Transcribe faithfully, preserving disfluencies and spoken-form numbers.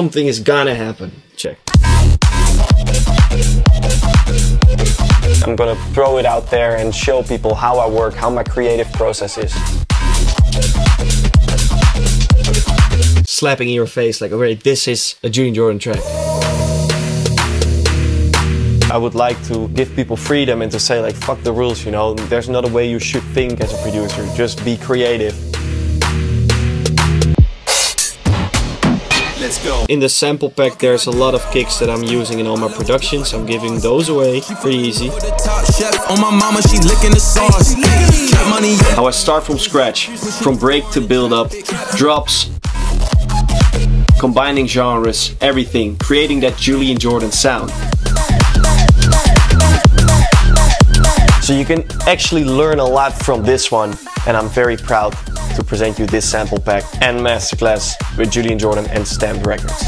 something is gonna happen. Check. I'm gonna throw it out there and show people how I work, how my creative process is. Slapping in your face like, alright, this is a Julian Jordan track. I would like to give people freedom and to say like, fuck the rules, you know, there's not a way you should think as a producer, just be creative. Let's go. In the sample pack there's a lot of kicks that I'm using in all my productions. I'm giving those away, pretty easy. How I start from scratch, from break to build up, drops, combining genres, everything, creating that Julian Jordan sound. So you can actually learn a lot from this one, and I'm very proud to present you this sample pack and masterclass with Julian Jordan and Stamped Records.